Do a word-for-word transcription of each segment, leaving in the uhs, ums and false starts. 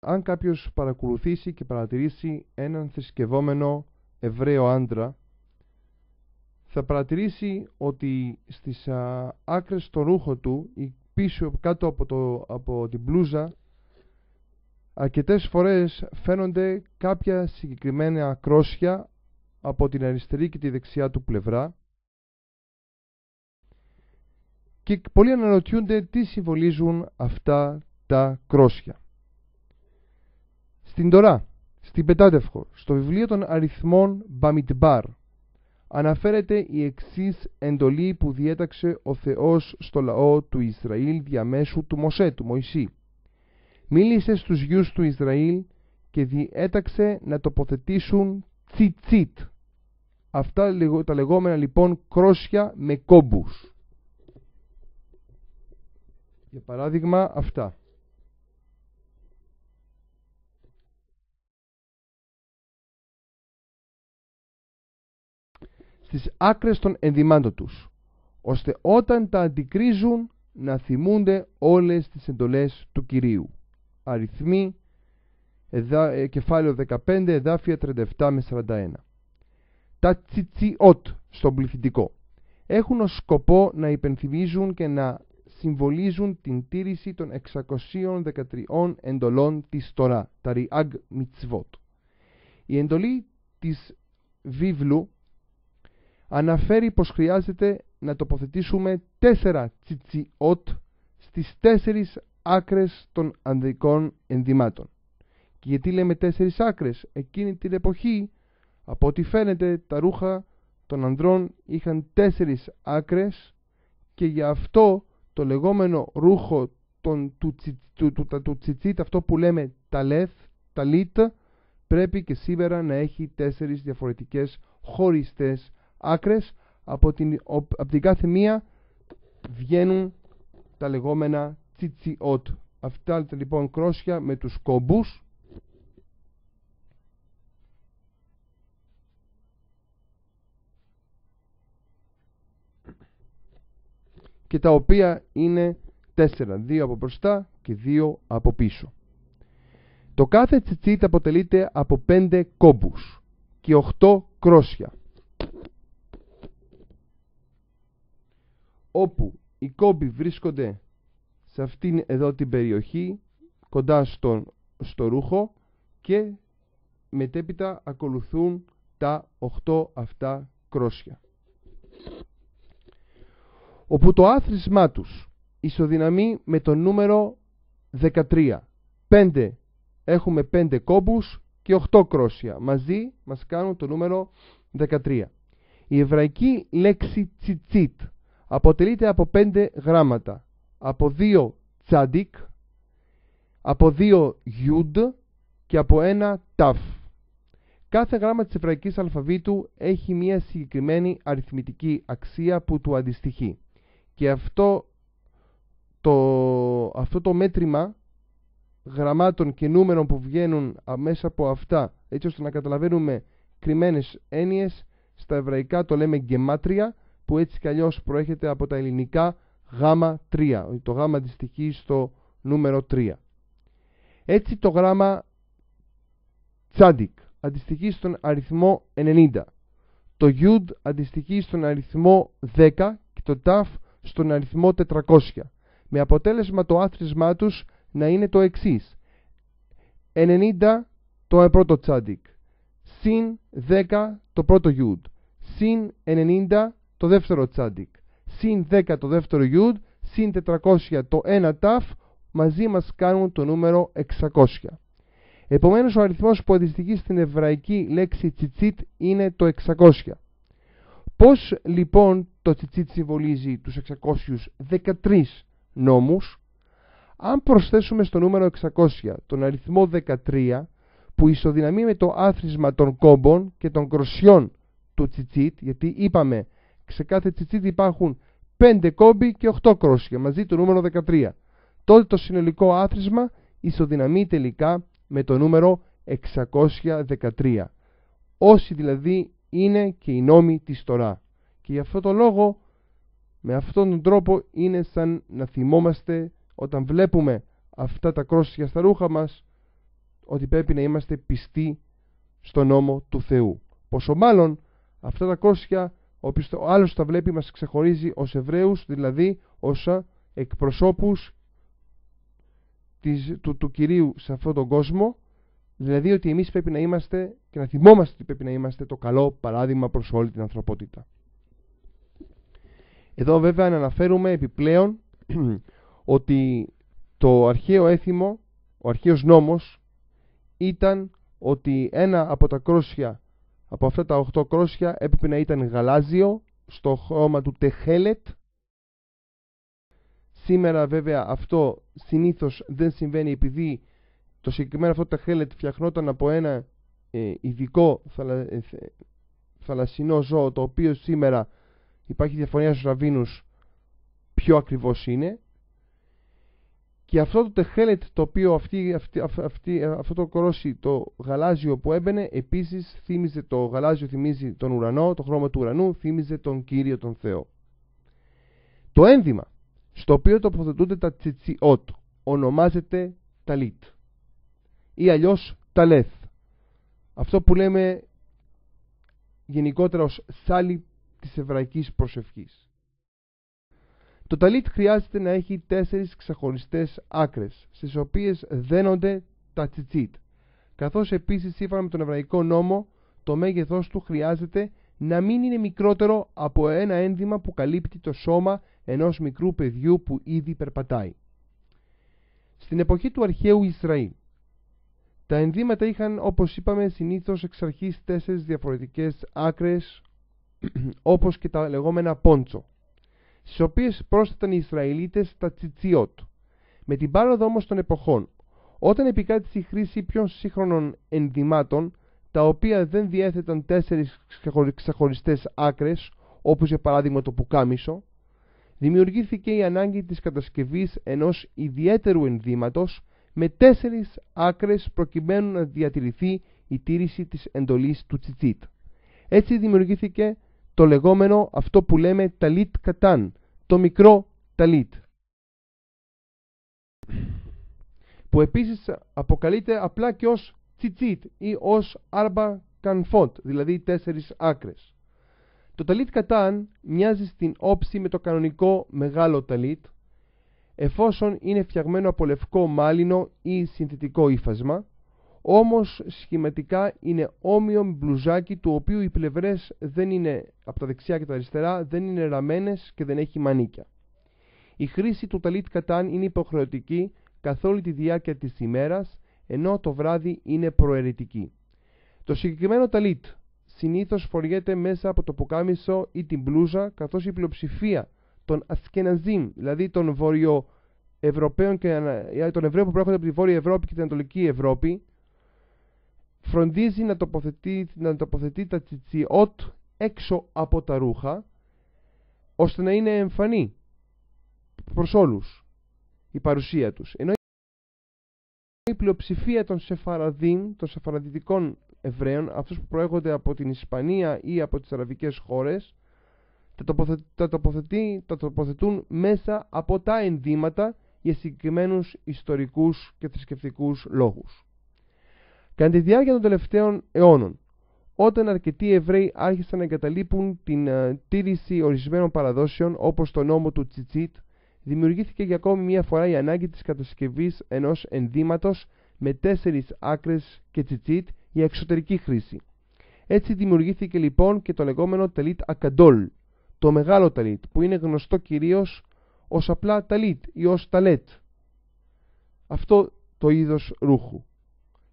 αν κάποιος παρακολουθήσει και παρατηρήσει έναν θρησκευόμενο Εβραίο άντρα, θα παρατηρήσει ότι στις α, άκρες το ρούχο του ή πίσω κάτω από, το, από την μπλούζα, αρκετές φορές φαίνονται κάποια συγκεκριμένα ακρόσια από την αριστερή και τη δεξιά του πλευρά, και πολλοί αναρωτιούνται τι συμβολίζουν αυτά τα κρόσια. Στην Τορά, στην Πετάτευχο, στο βιβλίο των αριθμών Bamidbar, αναφέρεται η εξής εντολή που διέταξε ο Θεός στο λαό του Ισραήλ διαμέσου του Μωσέ, του Μωυσή. Μίλησε στους γιους του Ισραήλ και διέταξε να τοποθετήσουν τσιτσίτ. Αυτά τα λεγόμενα λοιπόν κρόσια με κόμπους. Για παράδειγμα αυτά. Στις άκρες των ενδυμάτων τους, ώστε όταν τα αντικρίζουν να θυμούνται όλες τις εντολές του Κυρίου. Αριθμοί, εδά, κεφάλαιο δεκαπέντε, εδάφια τριάντα επτά με σαράντα ένα. Τα τσιτσιότ στον πληθυντικό έχουν ως σκοπό να υπενθυμίζουν και να συμβολίζουν την τήρηση των εξακοσίων δεκατριών εντολών της Τορά, τα Ριάγ Μιτσβότ. Η εντολή της βίβλου αναφέρει πως χρειάζεται να τοποθετήσουμε τέσσερα τσιτσιότ στις τέσσερις άκρες των ανδρικών ενδυμάτων. Και γιατί λέμε τέσσερις άκρες? Εκείνη την εποχή, από ό,τι φαίνεται, τα ρούχα των ανδρών είχαν τέσσερις άκρες και γι' αυτό το λεγόμενο ρούχο των, του, του, του, του, του τσιτσίτ, αυτό που λέμε ταλέθ, ταλίτ, πρέπει και σήμερα να έχει τέσσερις διαφορετικές χωριστές άκρες, από την, από την κάθε μία βγαίνουν τα λεγόμενα τσιτσιότ. Αυτά λοιπόν κρόσια με τους κόμπους. Και τα οποία είναι τέσσερα, δύο από μπροστά και δύο από πίσω. Το κάθε τσιτσίτ αποτελείται από πέντε κόμπους και οχτώ κρόσια, όπου οι κόμποι βρίσκονται σε αυτήν εδώ την περιοχή, κοντά στο, στο ρούχο, και μετέπειτα ακολουθούν τα οχτώ αυτά κρόσια, όπου το άθροισμά τους ισοδυναμεί με το νούμερο δεκατρία. πέντε, έχουμε πέντε κόμπους και οχτώ κρόσια. Μαζί μας κάνουν το νούμερο δεκατρία. Η εβραϊκή λέξη τσιτσίτ αποτελείται από πέντε γράμματα, από δύο τσάντικ, από δύο γιούντ και από ένα ταφ. Κάθε γράμμα της εβραϊκής αλφαβήτου έχει μια συγκεκριμένη αριθμητική αξία που του αντιστοιχεί. Και αυτό το, αυτό το μέτρημα γραμμάτων και νούμερων που βγαίνουν μέσα από αυτά, έτσι ώστε να καταλαβαίνουμε κρυμμένες έννοιες, στα εβραϊκά το λέμε γκεμάτρια, που έτσι κι αλλιώς προέρχεται από τα ελληνικά γάμα τρία. Το γάμα αντιστοιχεί στο νούμερο τρία. Έτσι το γράμμα τσάντικ αντιστοιχεί στον αριθμό ενενήντα. Το γιουντ αντιστοιχεί στον αριθμό δέκα και το ταφ στον αριθμό τετρακόσια. Με αποτέλεσμα το άθροισμά τους να είναι το εξής. ενενήντα το πρώτο τσάντικ, συν δέκα το πρώτο γιουντ, συν ενενήντα το δεύτερο τσάντικ, συν δέκα το δεύτερο γιουντ, συν τετρακόσια το ένα ταφ, μαζί μας κάνουν το νούμερο εξακόσια. Επομένως ο αριθμός που αντιστοιχεί στην εβραϊκή λέξη τσιτσίτ είναι το εξακόσια. Πώς λοιπόν το τσιτσίτ συμβολίζει τους εξακόσιους δεκατρείς νόμους? Αν προσθέσουμε στο νούμερο εξακόσια τον αριθμό δεκατρία, που ισοδυναμεί με το άθροισμα των κόμπων και των κροσιών του τσιτσίτ, γιατί είπαμε σε κάθε τσιτσίτ υπάρχουν πέντε κόμποι και οχτώ κρόσια, μαζί το νούμερο δεκατρία. Τότε το συνολικό άθροισμα ισοδυναμεί τελικά με το νούμερο εξακόσια δεκατρία. Όσοι δηλαδή είναι και οι νόμοι της Τορά. Και γι' αυτό το λόγο, με αυτόν τον τρόπο είναι σαν να θυμόμαστε, όταν βλέπουμε αυτά τα κρόσια στα ρούχα μας, ότι πρέπει να είμαστε πιστοί στον νόμο του Θεού. Πόσο μάλλον αυτά τα κόσια ο, ο άλλος τα βλέπει, μας ξεχωρίζει ως Εβραίους, δηλαδή ως εκπροσώπους της, του, του Κυρίου σε αυτόν τον κόσμο, δηλαδή ότι εμείς πρέπει να είμαστε και να θυμόμαστε ότι πρέπει να είμαστε το καλό παράδειγμα προς όλη την ανθρωπότητα. Εδώ βέβαια αναφέρουμε επιπλέον ότι το αρχαίο έθιμο, ο αρχαίος νόμος ήταν ότι ένα από τα κρόσια, από αυτά τα οχτώ κρόσια, έπρεπε να ήταν γαλάζιο στο χρώμα του τεχέλετ. Σήμερα βέβαια αυτό συνήθως δεν συμβαίνει, επειδή το συγκεκριμένο αυτό τεχέλετ φτιαχνόταν από ένα ειδικό θαλα, ε, θαλασσινό ζώο, το οποίο σήμερα υπάρχει διαφωνία στους ραβίνους ποιο ακριβώς είναι. Και αυτό το τεχέλετ, το οποίο αυτή, αυτή, αυτή, αυτό το κρόσι, το γαλάζιο που έμπαινε, επίσης θύμιζε, το γαλάζιο θυμίζει τον ουρανό, το χρώμα του ουρανού θύμιζε τον Κύριο τον Θεό. Το ένδυμα στο οποίο τοποθετούνται τα τσιτσίτ ονομάζεται ταλίτ ή αλλιώς ταλέθ. Αυτό που λέμε γενικότερα ως σάλι της εβραϊκής προσευχής. Το ταλίτ χρειάζεται να έχει τέσσερις ξεχωριστές άκρες, στις οποίες δένονται τα τσιτσίτ. Καθώς επίσης, σύμφωνα με τον εβραϊκό νόμο, το μέγεθός του χρειάζεται να μην είναι μικρότερο από ένα ένδυμα που καλύπτει το σώμα ενός μικρού παιδιού που ήδη περπατάει. Στην εποχή του αρχαίου Ισραήλ, τα ενδύματα είχαν, όπως είπαμε, συνήθως εξ αρχής τέσσερις διαφορετικές άκρες, όπως και τα λεγόμενα πόντσο, στις οποίες πρόσθεταν οι Ισραηλίτες τα τσιτσίτ. Με την πάροδο όμως των εποχών, όταν επικράτησε η χρήση πιο σύγχρονων ενδυμάτων, τα οποία δεν διέθεταν τέσσερις ξεχωριστές άκρες, όπως για παράδειγμα το πουκάμισο, δημιουργήθηκε η ανάγκη της κατασκευής ενός ιδιαίτερου ενδύματος με τέσσερις άκρες, προκειμένου να διατηρηθεί η τήρηση της εντολής του τσιτσίτ. Έτσι δημιουργήθηκε το λεγόμενο, αυτό που λέμε, ταλίτ κατάν, το μικρό ταλίτ, που επίσης αποκαλείται απλά και ως τσιτσίτ ή ως άρμπα κανφότ, δηλαδή τέσσερις άκρες. Το ταλίτ κατάν μοιάζει στην όψη με το κανονικό μεγάλο ταλίτ, εφόσον είναι φτιαγμένο από λευκό μάλινο ή συνθετικό ύφασμα, όμως σχηματικά είναι όμοιο μπλουζάκι, του οποίου οι πλευρές δεν είναι, από τα δεξιά και τα αριστερά, δεν είναι ραμμένες και δεν έχει μανίκια. Η χρήση του ταλίτ κατάν είναι υποχρεωτική καθ' όλη τη διάρκεια της ημέρας, ενώ το βράδυ είναι προαιρετική. Το συγκεκριμένο ταλίτ συνήθως φοριέται μέσα από το πουκάμισο ή την μπλούζα, καθώς η πλειοψηφία των Ασκεναζίμ, δηλαδή των Βορειοευρωπαίων και των Εβραίων που προέρχονται από τη Βόρεια Ευρώπη και την Ανατολική Ευρώπη, φροντίζει να τοποθετεί, να τοποθετεί τα τσιτσίτ έξω από τα ρούχα, ώστε να είναι εμφανή προς όλους η παρουσία τους. Ενώ η πλειοψηφία των Σεφαραδίμ, των Σεφαραδιτικών Εβραίων, αυτούς που προέρχονται από την Ισπανία ή από τις αραβικές χώρες, τα, τοποθετεί, τα, τοποθετεί, τα τοποθετούν μέσα από τα ενδύματα για συγκεκριμένους ιστορικούς και θρησκευτικούς λόγους. Κατά τη διάρκεια των τελευταίων αιώνων, όταν αρκετοί Εβραίοι άρχισαν να εγκαταλείπουν την ε, τήρηση ορισμένων παραδόσεων, όπως το νόμο του τσιτσίτ, δημιουργήθηκε για ακόμη μία φορά η ανάγκη της κατασκευής ενός ενδύματος με τέσσερις άκρες και τσιτσίτ για εξωτερική χρήση. Έτσι δημιουργήθηκε λοιπόν και το λεγόμενο ταλίτ ακαντόλ, το μεγάλο ταλίτ, που είναι γνωστό κυρίως ως απλά ταλίτ ή ως ταλέτ, αυτό το είδος ρούχου,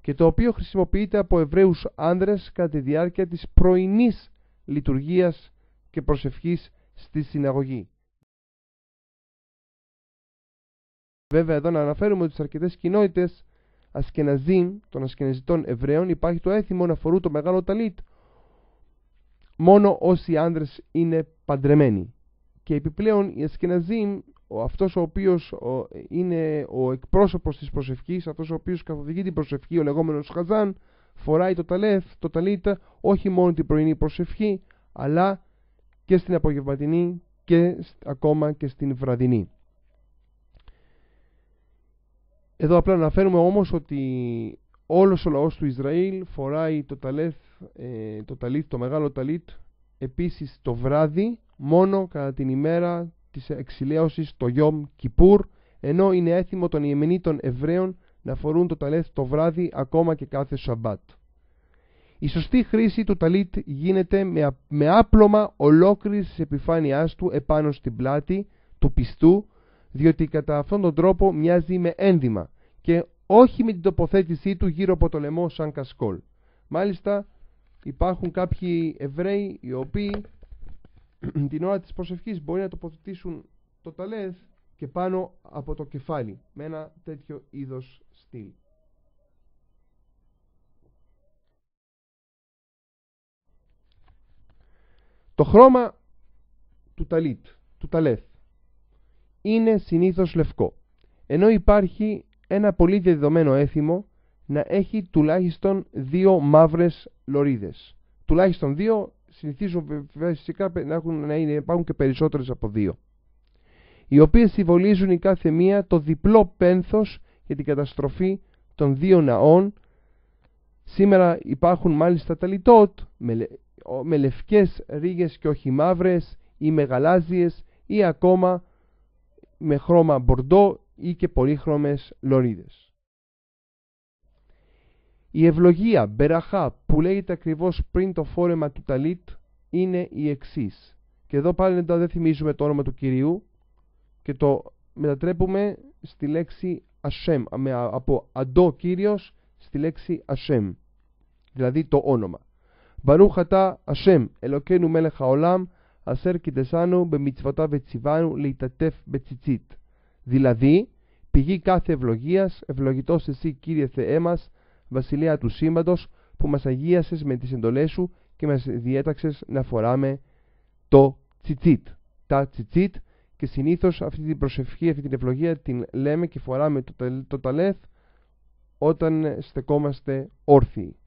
και το οποίο χρησιμοποιείται από Εβραίους άνδρες κατά τη διάρκεια της πρωινής λειτουργίας και προσευχής στη συναγωγή. Βέβαια εδώ να αναφέρουμε ότι σε αρκετές κοινότητες Ασκεναζίμ, των Ασκεναζιτών Εβραίων, υπάρχει το έθιμο να αφορούν το μεγάλο ταλίτ μόνο όσοι άνδρες είναι παντρεμένοι. Και επιπλέον οι Ασκεναζίμ, ο, αυτός ο οποίος ο, είναι ο εκπρόσωπος της προσευχής, αυτός ο οποίος καθοδηγεί την προσευχή, ο λεγόμενος Χαζάν, φοράει το ταλέθ, το ταλίτα, όχι μόνο την πρωινή προσευχή, αλλά και στην απογευματινή και ακόμα και στην βραδινή. Εδώ απλά αναφέρουμε όμως ότι Όλος ο λαός του Ισραήλ φοράει το, ταλέθ, ε, το, ταλίτ, το μεγάλο ταλίτ επίσης το βράδυ, μόνο κατά την ημέρα της εξηλαίωσης το Ιόμ Κιπούρ, ενώ είναι έθιμο των Ιεμινιτών Εβραίων να φορούν το ταλέθ το βράδυ ακόμα και κάθε Σαμπάτ. Η σωστή χρήση του ταλίτ γίνεται με, με άπλωμα ολόκληρης της επιφάνειάς του επάνω στην πλάτη του πιστού, διότι κατά αυτόν τον τρόπο μοιάζει με ένδυμα και όχι με την τοποθέτησή του γύρω από το λαιμό σαν κασκόλ. Μάλιστα υπάρχουν κάποιοι Εβραίοι οι οποίοι την ώρα της προσευχής μπορεί να τοποθετήσουν το ταλέθ και πάνω από το κεφάλι με ένα τέτοιο είδος στυλ. Το χρώμα του ταλίτ, του ταλέθ, είναι συνήθως λευκό, ενώ υπάρχει ένα πολύ διαδεδομένο έθιμο να έχει τουλάχιστον δύο μαύρες λωρίδες. Τουλάχιστον δύο, συνηθίζουν φυσικά να, έχουν, να είναι, υπάρχουν και περισσότερες από δύο, οι οποίες συμβολίζουν η κάθε μία το διπλό πένθος για την καταστροφή των δύο ναών. Σήμερα υπάρχουν μάλιστα ταλιτότ με, με λευκές ρίγες και όχι μαύρες ή με γαλάζιες ή ακόμα με χρώμα μπορντό ή και πολύχρωμες λωρίδες. Η ευλογία Μπεραχά που λέγεται ακριβώς πριν το φόρεμα του ταλίτ είναι η εξής, και εδώ πάλι δεν θυμίζουμε το όνομα του Κυρίου και το μετατρέπουμε στη λέξη Ασέμ, από αντό Κύριος στη λέξη Ασέμ, δηλαδή το όνομα. Μπαρούχατα Ασέμ ελοκένου μέλεχ αολάμ ασέρ κιτεσάνου μπεμιτσβοτά βετσιβάνου λεϊτατέφ μπετσιτσίτ. Δηλαδή, πηγή κάθε ευλογίας, ευλογητός εσύ Κύριε Θεέ μας, βασιλέα του σύμπαντος, που μας αγίασες με τις εντολές σου και μας διέταξες να φοράμε το τσιτσίτ, τα τσιτσίτ, και συνήθως αυτή την προσευχή, αυτή την ευλογία την λέμε και φοράμε το ταλέθ όταν στεκόμαστε όρθιοι.